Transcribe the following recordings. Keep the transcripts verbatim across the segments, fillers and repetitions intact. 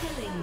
Killing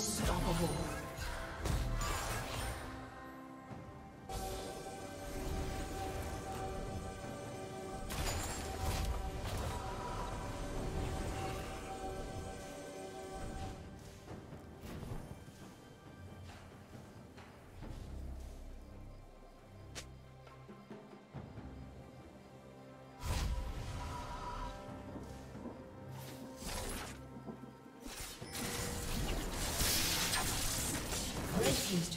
Unstoppable. Team's